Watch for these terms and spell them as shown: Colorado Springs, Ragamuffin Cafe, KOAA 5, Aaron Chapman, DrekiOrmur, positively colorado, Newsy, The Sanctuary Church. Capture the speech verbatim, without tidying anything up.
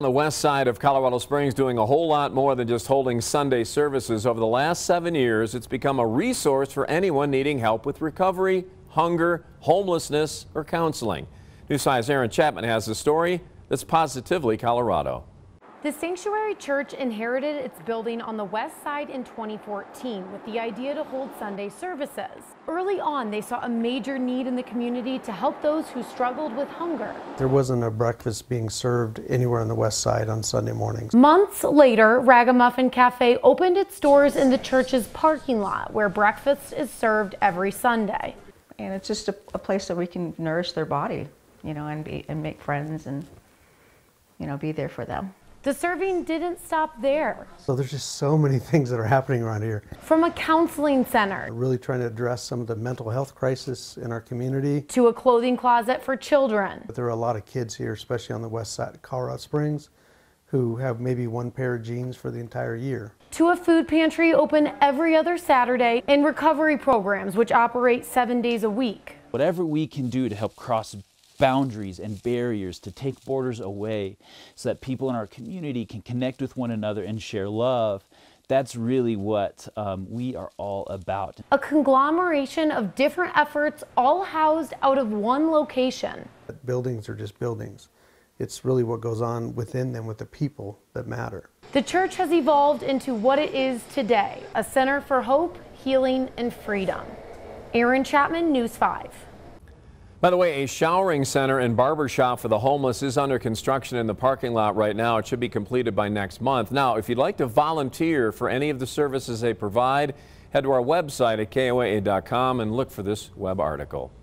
On the west side of Colorado Springs doing a whole lot more than just holding Sunday services. Over the last seven years, it's become a resource for anyone needing help with recovery, hunger, homelessness, or counseling. Newsy's Aaron Chapman has the story that's positively Colorado. The Sanctuary Church inherited its building on the west side in twenty fourteen with the idea to hold Sunday services. Early on, they saw a major need in the community to help those who struggled with hunger. There wasn't a breakfast being served anywhere on the west side on Sunday mornings. Months later, Ragamuffin Cafe opened its doors in the church's parking lot where breakfast is served every Sunday. And it's just a, a place that we can nourish their body, you know, and, be, and make friends and, you know, be there for them. The serving didn't stop there. So there's just so many things that are happening around here. From a counseling center. We're really trying to address some of the mental health crisis in our community. To a clothing closet for children. But there are a lot of kids here, especially on the west side of Colorado Springs, who have maybe one pair of jeans for the entire year. To a food pantry open every other Saturday, and recovery programs which operate seven days a week. Whatever we can do to help cross boundaries and barriers, to take borders away so that people in our community can connect with one another and share love. That's really what um, we are all about. A conglomeration of different efforts, all housed out of one location. Buildings are just buildings. It's really what goes on within them with the people that matter. The church has evolved into what it is today, a center for hope, healing, and freedom. Aaron Chapman, News five. By the way, a showering center and barber shop for the homeless is under construction in the parking lot right now. It should be completed by next month. Now, if you'd like to volunteer for any of the services they provide, head to our website at K O A A dot com and look for this web article.